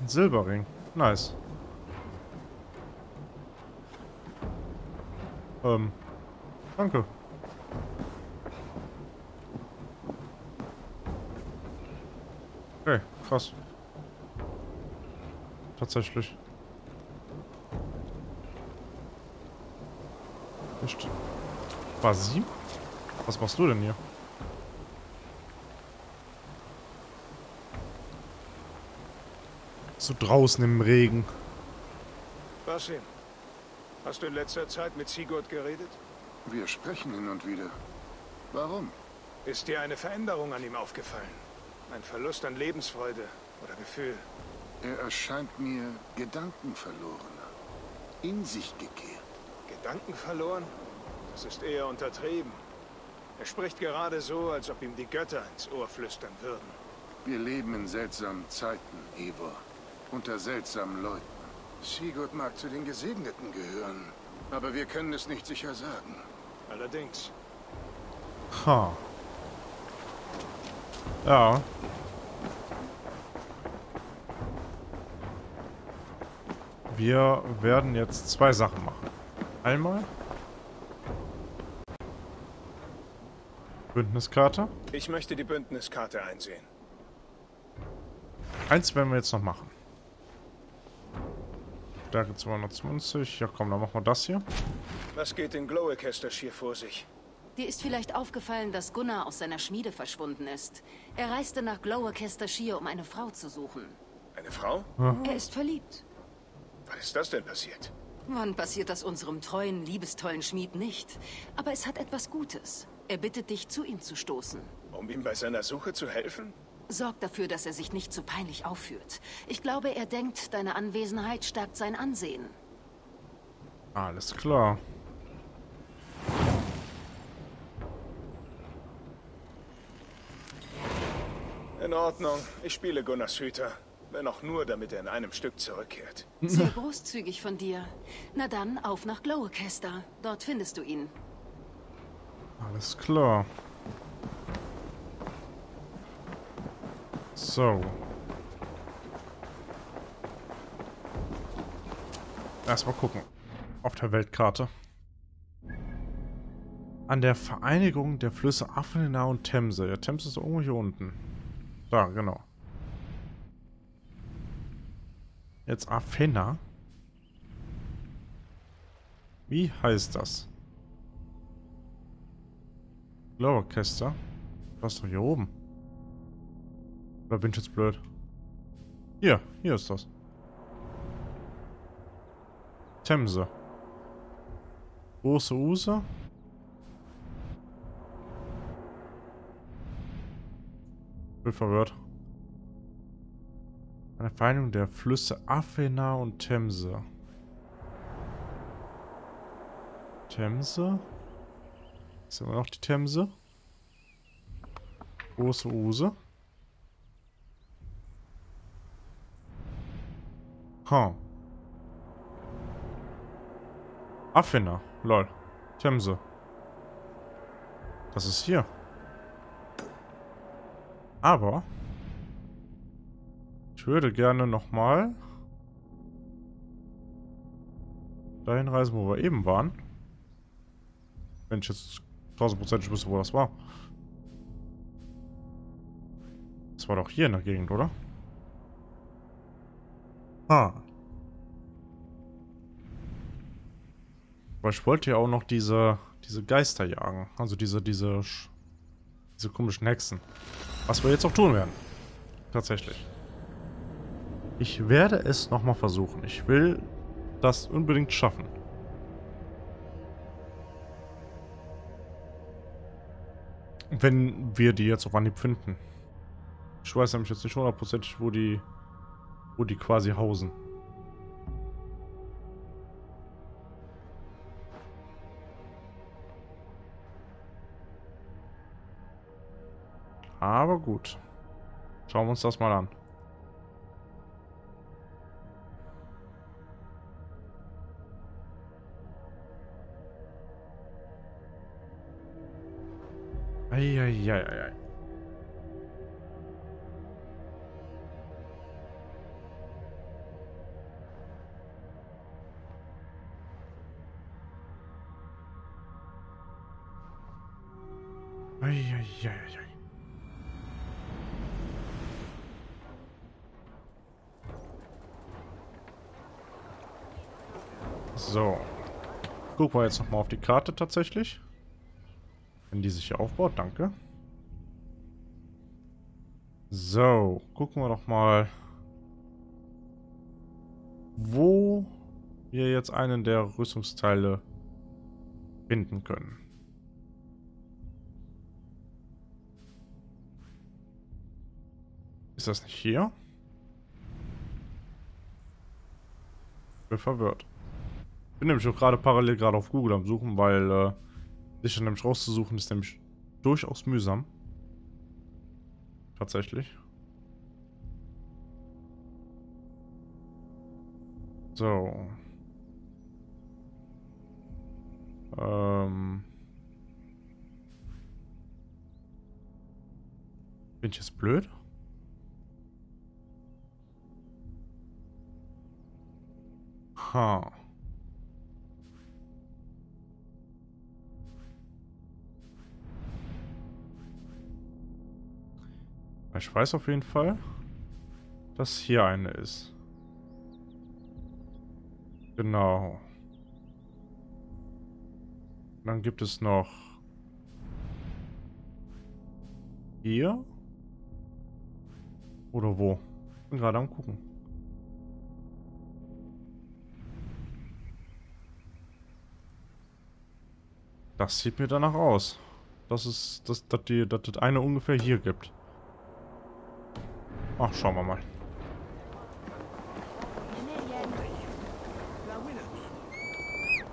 Ein Silberring. Nice. Danke. Okay, krass. Tatsächlich. Nicht. Quasi? Was machst du denn hier? So draußen im Regen. Basim, hast du in letzter Zeit mit Sigurd geredet? Wir sprechen hin und wieder. Warum? Ist dir eine Veränderung an ihm aufgefallen? Ein Verlust an Lebensfreude oder Gefühl? Er erscheint mir gedankenverlorener. In sich gekehrt. Gedanken verloren? Das ist eher untertrieben. Er spricht gerade so, als ob ihm die Götter ins Ohr flüstern würden. Wir leben in seltsamen Zeiten, Eivor. Unter seltsamen Leuten. Sigurd mag zu den Gesegneten gehören, aber wir können es nicht sicher sagen. Allerdings. Ha. Ja. Wir werden jetzt zwei Sachen machen. Einmal. Bündniskarte? Ich möchte die Bündniskarte einsehen. Eins werden wir jetzt noch machen. Stärke 220. Ja komm, dann machen wir das hier. Was geht in Gloucestershire vor sich? Dir ist vielleicht aufgefallen, dass Gunnar aus seiner Schmiede verschwunden ist. Er reiste nach Gloucestershire, um eine Frau zu suchen. Eine Frau? Ja. Er ist verliebt. Wann ist das denn passiert? Wann passiert das unserem treuen, liebestollen Schmied nicht? Aber es hat etwas Gutes. Er bittet dich, zu ihm zu stoßen. Um ihm bei seiner Suche zu helfen? Sorg dafür, dass er sich nicht zu peinlich aufführt. Ich glaube, er denkt, deine Anwesenheit stärkt sein Ansehen. Alles klar. In Ordnung. Ich spiele Gunnars Hüter. Wenn auch nur, damit er in einem Stück zurückkehrt. Sehr großzügig von dir. Na dann, auf nach Gloucester. Dort findest du ihn. Alles klar. So. Erstmal gucken. Auf der Weltkarte. An der Vereinigung der Flüsse Affenna und Themse. Ja, Themse ist irgendwo hier unten. Da, genau. Jetzt Affenna. Wie heißt das? Gloucester? Was ist doch hier oben? Oder bin ich jetzt blöd? Hier, hier ist das. Themse. Great Ouse. Bin verwirrt. Eine Vereinigung der Flüsse Affenna und Themse. Themse? Ist immer noch die Themse? Great Ouse. Huh. Affenna, lol. Themse. Das ist hier. Aber ich würde gerne nochmal dahin reisen, wo wir eben waren. Wenn ich jetzt 1000% wüsste, wo das war. Das war doch hier in der Gegend, oder? Ha. Aber ich wollte ja auch noch diese Geister jagen. Also diese komischen Hexen. Was wir jetzt auch tun werden. Tatsächlich. Ich werde es nochmal versuchen. Ich will das unbedingt schaffen. Wenn wir die jetzt auf Anhieb finden. Ich weiß nämlich jetzt nicht hundertprozentig, wo die quasi hausen. Aber gut. Schauen wir uns das mal an. Eieieiei. So. Gucken wir jetzt nochmal auf die Karte tatsächlich. Wenn die sich hier aufbaut, danke. So, gucken wir doch mal, wo wir jetzt einen der Rüstungsteile finden können. Ist das nicht hier? Ich bin verwirrt. Ich bin nämlich auch gerade parallel auf Google am Suchen, weil sich dann nämlich rauszusuchen ist nämlich durchaus mühsam. Tatsächlich. So. Bin ich jetzt blöd? Ha. Ich weiß auf jeden Fall, dass hier eine ist. Genau. Dann gibt es noch hier oder wo? Ich bin gerade am Gucken. Das sieht mir danach aus. Das ist, dass das eine ungefähr hier gibt. Ach, schauen wir mal.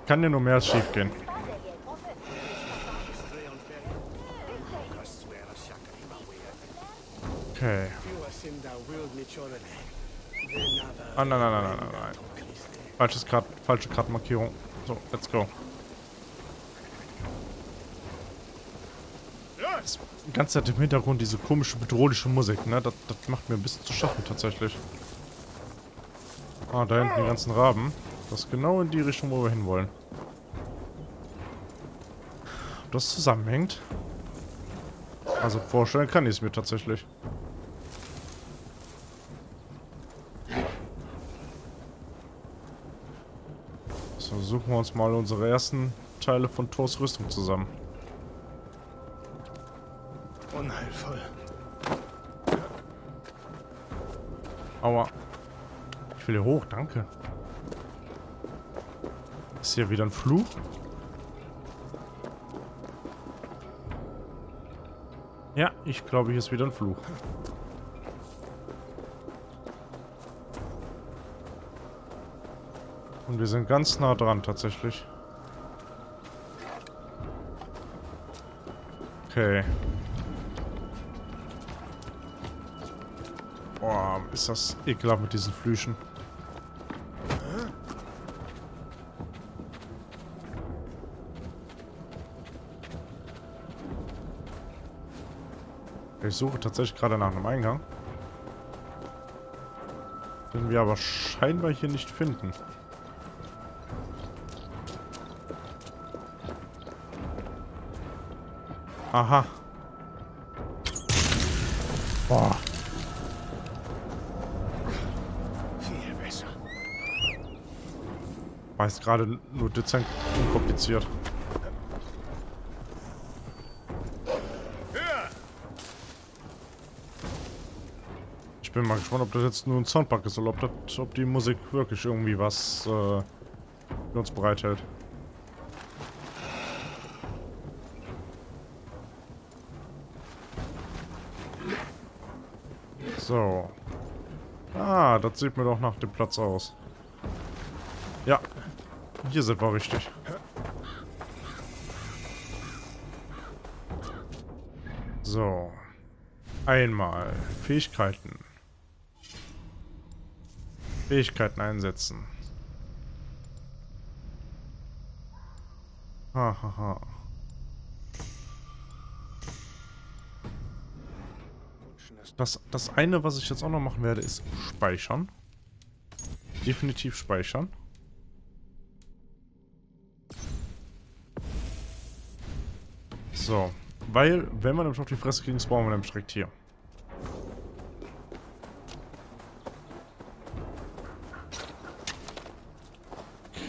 Kann dir nur mehr als schief gehen. Okay. Ah, nein. Falsche Kartenmarkierung. So, let's go. Die ganze Zeit im Hintergrund diese komische, bedrohliche Musik, ne? Das macht mir ein bisschen zu schaffen, tatsächlich. Ah, da hinten die ganzen Raben. Das ist genau in die Richtung, wo wir hinwollen. Ob das zusammenhängt? Also vorstellen kann ich es mir tatsächlich. So, suchen wir uns mal unsere ersten Teile von Thors Rüstung zusammen. Unheilvoll. Aua. Ich will hier hoch, danke. Ist hier wieder ein Fluch? Ja, ich glaube, hier ist wieder ein Fluch. Und wir sind ganz nah dran, tatsächlich. Okay. Boah, ist das ekelhaft mit diesen Flüchen. Ich suche tatsächlich gerade nach einem Eingang, den wir aber scheinbar hier nicht finden. Aha. Boah. Viel besser. War jetzt gerade nur dezent unkompliziert. Ich bin mal gespannt, ob das jetzt nur ein Soundbug ist oder ob die Musik wirklich irgendwie was für uns bereithält. So. Ah, das sieht mir doch nach dem Platz aus. Ja, hier sind wir richtig. So. Einmal Fähigkeiten. Fähigkeiten einsetzen. Hahaha. Ha, ha. Das eine, was ich jetzt auch noch machen werde, ist speichern. Definitiv speichern. So, weil wenn wir nämlich auf die Fresse kriegen, spawnen wir nämlich direkt hier.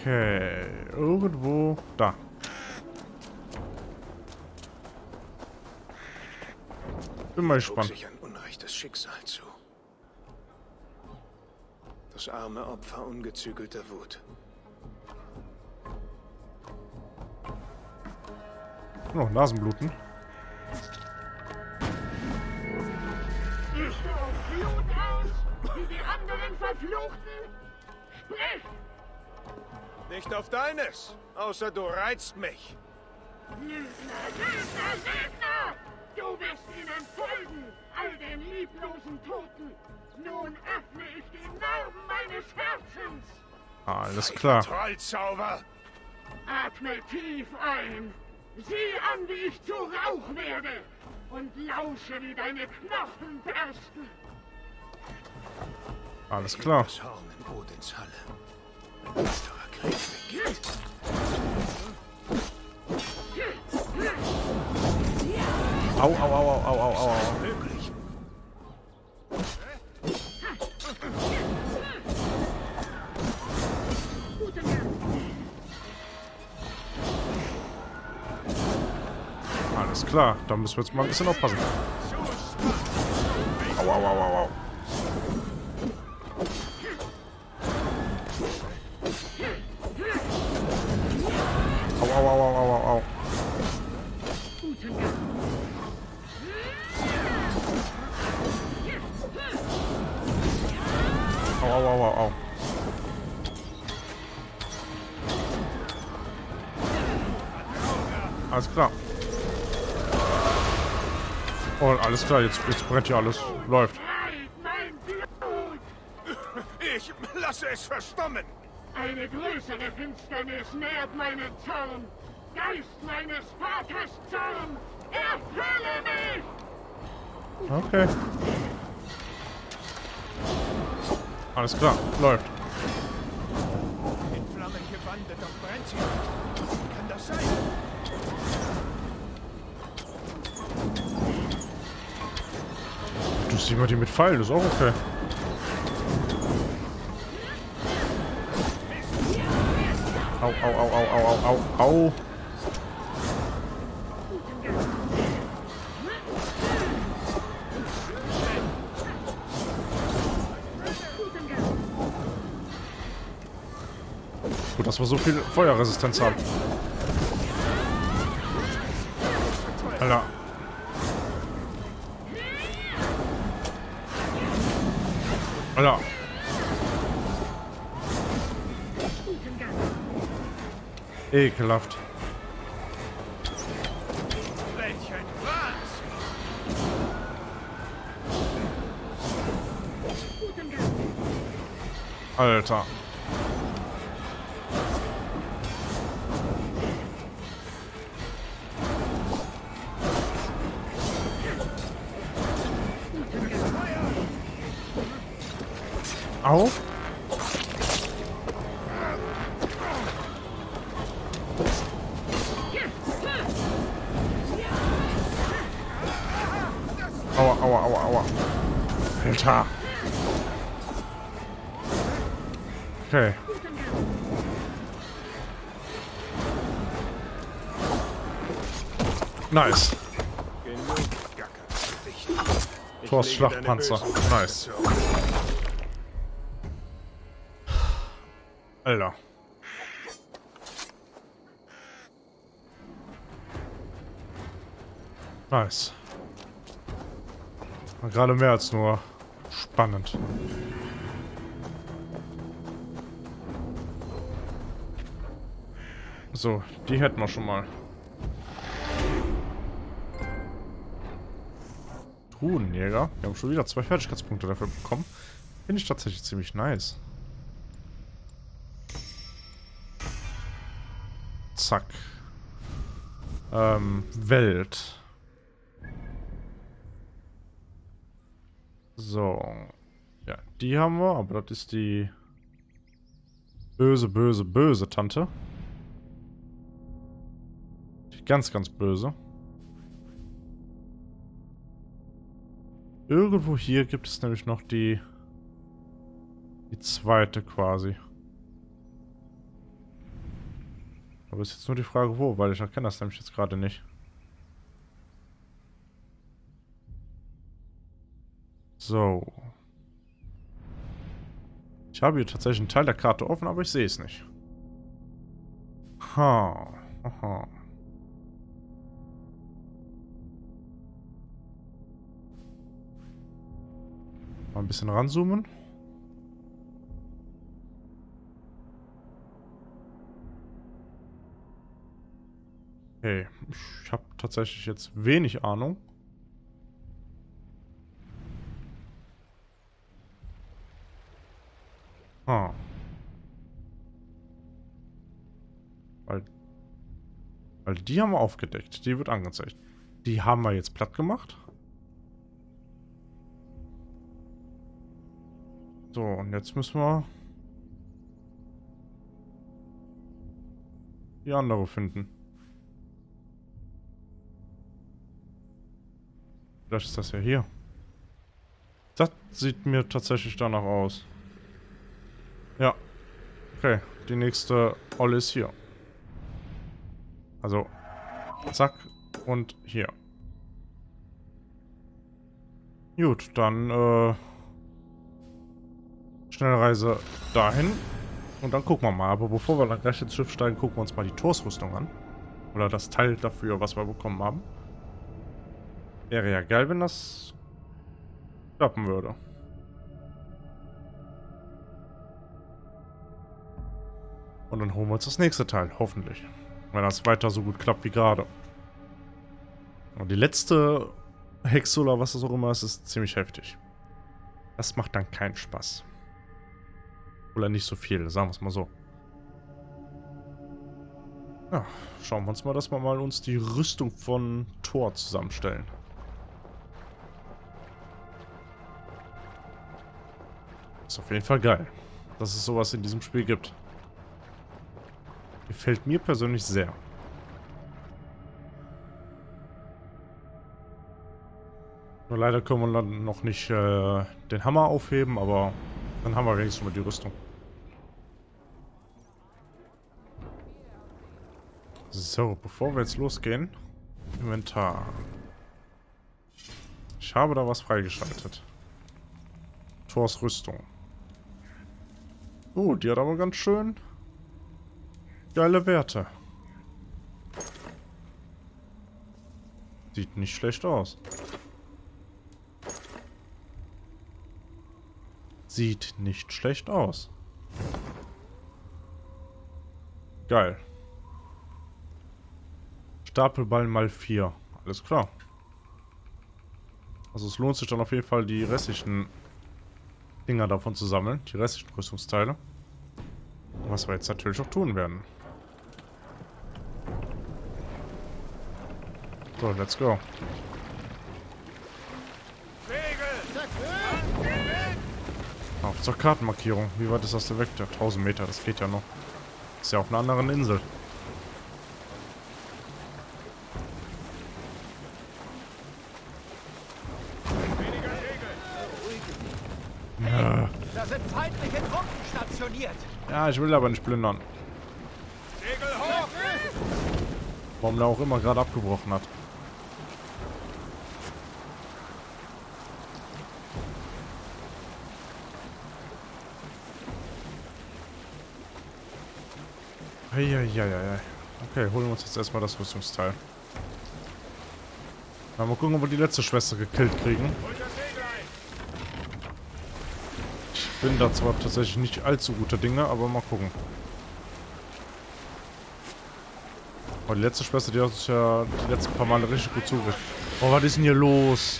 Okay, irgendwo da. Bin mal gespannt. Trug sich ein unrechtes Schicksal zu. Das arme Opfer ungezügelter Wut. Oh, Nasenbluten. Ich rufe Blut aus, wie die anderen Verfluchten. Sprich! Nicht auf deines, außer du reizt mich. Lügner, Lügner, Lügner! Du wirst ihnen folgen, all den lieblosen Toten. Nun öffne ich die Narben meines Herzens. Alles klar. Trollzauber! Atme tief ein. Sieh an, wie ich zu Rauch werde und lausche, wie deine Knochen bersten. Alles klar. Das Horn in Odins Halle. Ein düsterer Krieg beginnt. Au, au, au, au, au, au, au. Alles klar, da müssen wir jetzt mal ein bisschen aufpassen. Au, au, au, au, au. Au, au, au, au, au, au, au. Au, au, au, au, au. Alles klar. Oh, alles klar, jetzt brennt hier alles. Läuft. Ich lasse es verstummen. Eine größere Finsternis nährt meinen Zorn. Geist meines Vaters Zorn. Erfülle mich! Okay. Alles klar, läuft. In Flammen gewandelt, doch brennt sie nicht. Wie kann das sein? Du siehst immer die mit Pfeilen, das ist auch okay. Au, au, au, au, au, au, au, au. Gut, dass wir so viel Feuerresistenz haben. Alter. Alter. Ekelhaft. Alter. Au. Aua, aua, aua, aua. Alter. Okay. Nice. Thors Schlachtpanzer. Nice. Alter. Nice. War gerade mehr als nur spannend. So, die hätten wir schon mal. Truhenjäger. Wir haben schon wieder 2 Fertigkeitspunkte dafür bekommen. Finde ich tatsächlich ziemlich nice. Zack. Welt. So. Ja, die haben wir, aber das ist die böse, böse, böse Tante. Die ganz, ganz böse. Irgendwo hier gibt es nämlich noch die zweite quasi. Aber ist jetzt nur die Frage, wo, weil ich erkenne das nämlich jetzt gerade nicht. So. Ich habe hier tatsächlich einen Teil der Karte offen, aber ich sehe es nicht. Ha. Aha. Mal ein bisschen ranzoomen. Okay, ich habe tatsächlich jetzt wenig Ahnung. Ah. Weil die haben wir aufgedeckt. Die wird angezeigt. Die haben wir jetzt platt gemacht. So, und jetzt müssen wir die andere finden. Vielleicht ist das ja hier. Das sieht mir tatsächlich danach aus. Ja. Okay, die nächste Olle ist hier. Also, zack und hier. Gut, dann Schnellreise dahin und dann gucken wir mal. Aber bevor wir dann gleich ins Schiff steigen, gucken wir uns mal die Thorsrüstung an. Oder das Teil dafür, was wir bekommen haben. Wäre ja geil, wenn das klappen würde. Und dann holen wir uns das nächste Teil, hoffentlich. Wenn das weiter so gut klappt wie gerade. Und die letzte Hexe oder was das auch immer ist, ist ziemlich heftig. Das macht dann keinen Spaß. Oder nicht so viel, sagen wir es mal so. Ja, schauen wir uns mal, dass wir mal uns die Rüstung von Thor zusammenstellen. Ist auf jeden Fall geil, dass es sowas in diesem Spiel gibt. Gefällt mir persönlich sehr. Nur leider können wir dann noch nicht den Hammer aufheben, aber dann haben wir wenigstens mal die Rüstung. So, bevor wir jetzt losgehen, Inventar. Ich habe da was freigeschaltet. Thors Rüstung. Oh, die hat aber ganz schön geile Werte. Sieht nicht schlecht aus. Sieht nicht schlecht aus. Geil. Stapelball mal 4. Alles klar. Also es lohnt sich dann auf jeden Fall, die restlichen Dinger davon zu sammeln. Die restlichen Rüstungsteile. Was wir jetzt natürlich auch tun werden. So, let's go. Auf zur Kartenmarkierung. Wie weit ist das denn weg? Ja, 1000 Meter, das geht ja noch. Ist ja auf einer anderen Insel. Ja. Da sind feindliche Truppen stationiert. Ja, ich will aber nicht plündern. Segel hoch! Warum der auch immer gerade abgebrochen hat. Eieieiei. Okay, holen wir uns jetzt erstmal das Rüstungsteil. Na, mal gucken, ob wir die letzte Schwester gekillt kriegen. Ich bin da zwar tatsächlich nicht allzu guter Dinge, aber mal gucken. Oh, die letzte Schwester, die hat uns ja die letzten paar Male richtig gut zugehört. Oh, was ist denn hier los?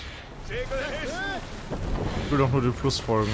Ich will doch nur dem Fluss folgen.